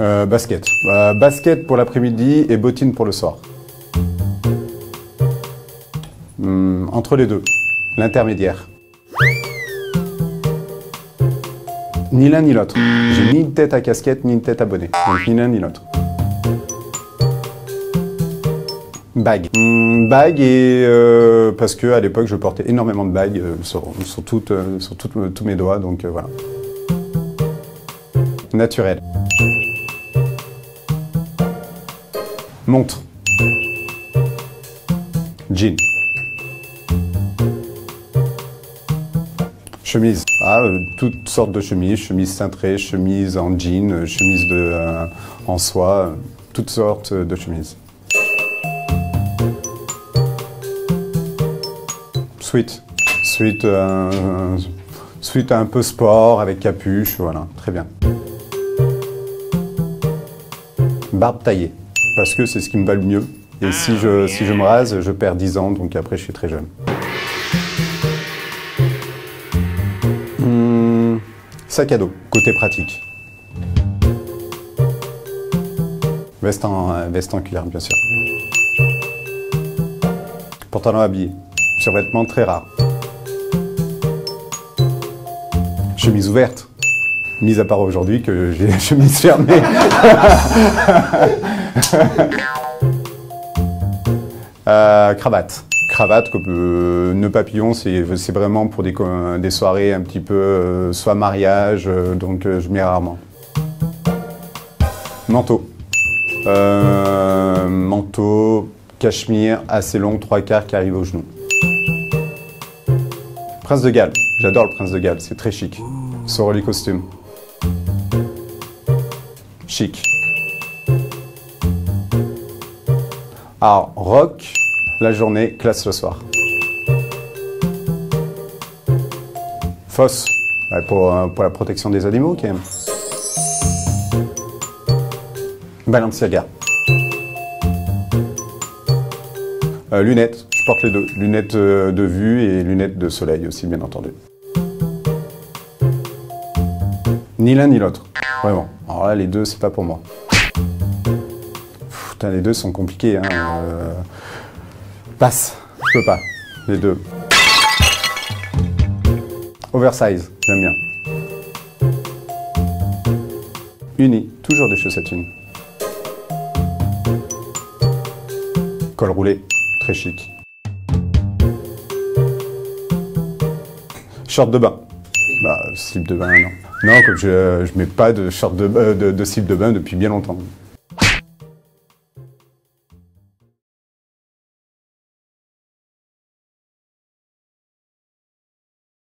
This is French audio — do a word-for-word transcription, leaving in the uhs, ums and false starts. euh, Basket. Euh, basket pour l'après-midi et bottine pour le soir. Hum, entre les deux. L'intermédiaire. Ni l'un ni l'autre. J'ai ni une tête à casquette, ni une tête à bonnet. Donc ni l'un ni l'autre. Bague. Mmh, bague et euh, parce que à l'époque je portais énormément de bagues euh, sur, sur, toutes, euh, sur toutes, euh, tous mes doigts, donc euh, voilà. Naturel. Montre. Jean. Chemise. Ah, euh, toutes sortes de chemises, chemise cintrée, chemise en jean, chemise de, euh, en soie, euh, toutes sortes de chemises. Suite, suite, euh, suite un peu sport avec capuche, voilà, très bien. Barbe taillée, parce que c'est ce qui me va le mieux. Et si je, si je me rase, je perds dix ans, donc après je suis très jeune. Hum, sac à dos, côté pratique. Veste en, euh, veste en cuir, bien sûr. Pantalon habillé. Survêtement très rare. Chemise ouverte. Mise à part aujourd'hui que j'ai la chemise fermée. euh, cravate. Cravate comme euh, nœud papillon, c'est vraiment pour des, des soirées un petit peu euh, soit mariage, euh, donc euh, je mets rarement. Manteau. Euh, manteau, cachemire, assez long, trois quarts qui arrive aux genoux. Prince de Galles, j'adore le Prince de Galles, c'est très chic. Soroli costume. Chic. Alors, rock, la journée, classe le soir. Fosse, pour, pour la protection des animaux quand même. Balenciaga. Euh, lunettes. Je porte les deux, lunettes de vue et lunettes de soleil aussi, bien entendu. Ni l'un ni l'autre, vraiment. Alors là, les deux, c'est pas pour moi. Pff, putain, les deux sont compliqués, hein. Euh... Passe, je peux pas, les deux. Oversize, j'aime bien. Uni, toujours des chaussettes unies. Col roulé, très chic. Short de bain. Bah, slip de bain, non. Non, comme je ne mets pas de short de, de, de slip de bain depuis bien longtemps.